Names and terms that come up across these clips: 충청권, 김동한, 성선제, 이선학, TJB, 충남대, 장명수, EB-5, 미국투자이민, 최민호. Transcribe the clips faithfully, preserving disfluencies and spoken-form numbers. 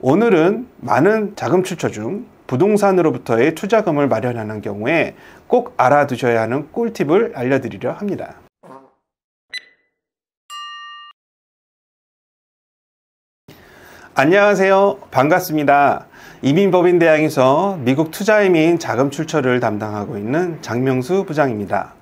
오늘은 많은 자금 출처 중 부동산으로부터의 투자금을 마련하는 경우에 꼭 알아두셔야 하는 꿀팁을 알려드리려 합니다. 안녕하세요. 반갑습니다. 이민법인대항에서 미국 투자의 미인 자금 출처를 담당하고 있는 장명수 부장입니다.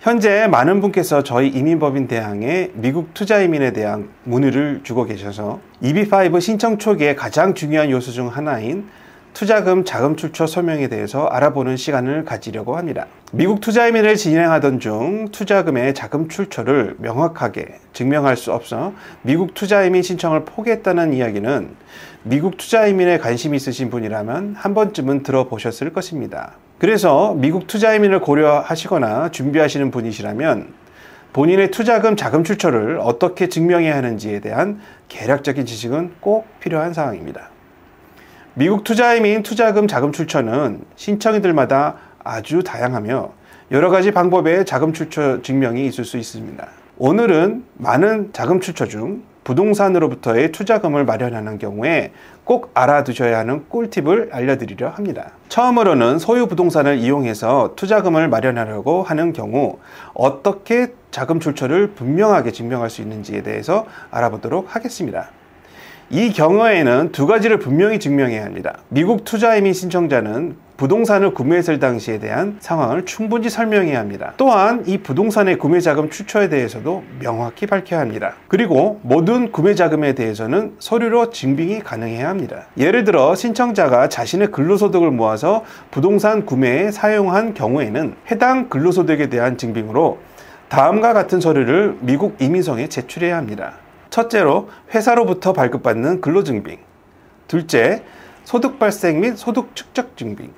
현재 많은 분께서 저희 이민법인대항에 미국 투자이민에 대한 문의를 주고 계셔서 이비 파이브 신청 초기에 가장 중요한 요소 중 하나인 투자금 자금 출처 서명에 대해서 알아보는 시간을 가지려고 합니다. 미국 투자이민을 진행하던 중 투자금의 자금 출처를 명확하게 증명할 수 없어 미국 투자이민 신청을 포기했다는 이야기는 미국 투자이민에 관심이 있으신 분이라면 한 번쯤은 들어보셨을 것입니다. 그래서 미국 투자이민을 고려하시거나 준비하시는 분이시라면 본인의 투자금 자금 출처를 어떻게 증명해야 하는지에 대한 개략적인 지식은 꼭 필요한 사항입니다. 미국 투자이민 투자금 자금 출처는 신청인들마다 아주 다양하며 여러 가지 방법의 자금 출처 증명이 있을 수 있습니다. 오늘은 많은 자금 출처 중 부동산으로부터의 투자금을 마련하는 경우에 꼭 알아두셔야 하는 꿀팁을 알려드리려 합니다. 처음으로는 소유 부동산을 이용해서 투자금을 마련하려고 하는 경우 어떻게 자금 출처를 분명하게 증명할 수 있는지에 대해서 알아보도록 하겠습니다. 이 경우에는 두 가지를 분명히 증명해야 합니다. 미국 투자이민 신청자는 부동산을 구매했을 당시에 대한 상황을 충분히 설명해야 합니다. 또한 이 부동산의 구매자금 출처에 대해서도 명확히 밝혀야 합니다. 그리고 모든 구매자금에 대해서는 서류로 증빙이 가능해야 합니다. 예를 들어 신청자가 자신의 근로소득을 모아서 부동산 구매에 사용한 경우에는 해당 근로소득에 대한 증빙으로 다음과 같은 서류를 미국 이민청에 제출해야 합니다. 첫째로 회사로부터 발급받는 근로증빙, 둘째 소득 발생 및 소득 축적 증빙,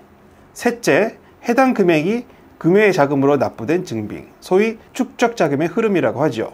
셋째 해당 금액이 금외의 자금으로 납부된 증빙, 소위 축적 자금의 흐름이라고 하죠.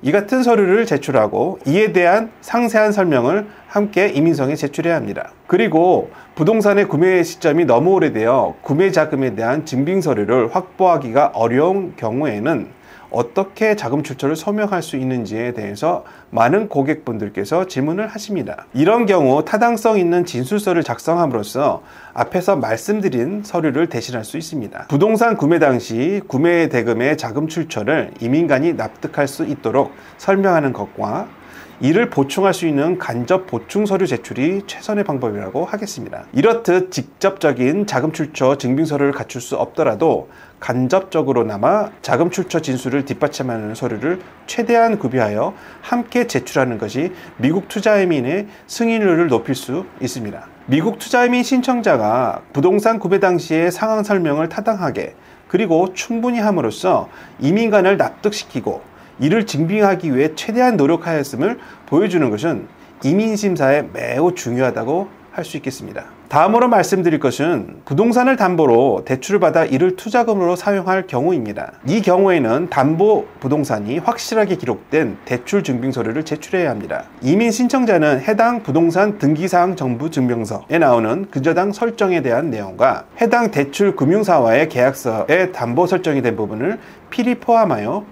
이 같은 서류를 제출하고 이에 대한 상세한 설명을 함께 이민청에 제출해야 합니다. 그리고 부동산의 구매 시점이 너무 오래되어 구매 자금에 대한 증빙 서류를 확보하기가 어려운 경우에는 어떻게 자금 출처를 서명할 수 있는지에 대해서 많은 고객분들께서 질문을 하십니다. 이런 경우 타당성 있는 진술서를 작성함으로써 앞에서 말씀드린 서류를 대신할 수 있습니다. 부동산 구매 당시 구매 대금의 자금 출처를 이민간이 납득할 수 있도록 설명하는 것과 이를 보충할 수 있는 간접 보충 서류 제출이 최선의 방법이라고 하겠습니다. 이렇듯 직접적인 자금 출처 증빙 서류를 갖출 수 없더라도 간접적으로나마 자금 출처 진술을 뒷받침하는 서류를 최대한 구비하여 함께 제출하는 것이 미국 투자이민의 승인율을 높일 수 있습니다. 미국 투자이민 신청자가 부동산 구매 당시의 상황 설명을 타당하게 그리고 충분히 함으로써 이민간을 납득시키고 이를 증빙하기 위해 최대한 노력하였음을 보여주는 것은 이민심사에 매우 중요하다고 할 수 있겠습니다. 다음으로 말씀드릴 것은 부동산을 담보로 대출을 받아 이를 투자금으로 사용할 경우입니다. 이 경우에는 담보 부동산이 확실하게 기록된 대출 증빙 서류를 제출해야 합니다. 이민 신청자는 해당 부동산 등기사항 정부 증명서에 나오는 근저당 설정에 대한 내용과 해당 대출 금융사와의 계약서에 담보 설정이 된 부분을 필히 포함하여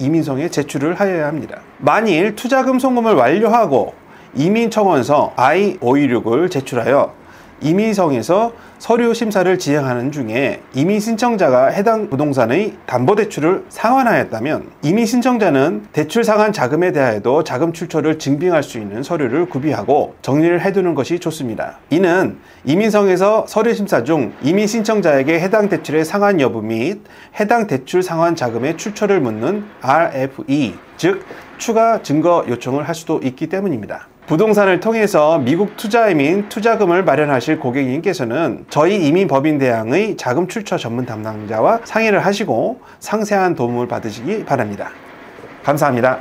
이민청에 제출을 하여야 합니다. 만일 투자금 송금을 완료하고 이민청원서 아이 오백십육을 제출하여 이민청에서 서류 심사를 진행하는 중에 이민 신청자가 해당 부동산의 담보대출을 상환하였다면 이민 신청자는 대출 상환 자금에 대하여도 자금 출처를 증빙할 수 있는 서류를 구비하고 정리를 해두는 것이 좋습니다. 이는 이민청에서 서류 심사 중 이민 신청자에게 해당 대출의 상환 여부 및 해당 대출 상환 자금의 출처를 묻는 알 에프 이, 즉 추가 증거 요청을 할 수도 있기 때문입니다. 부동산을 통해서 미국 투자이민 투자금을 마련하실 고객님께서는 저희 이민법인대항의 자금 출처 전문 담당자와 상의를 하시고 상세한 도움을 받으시기 바랍니다. 감사합니다.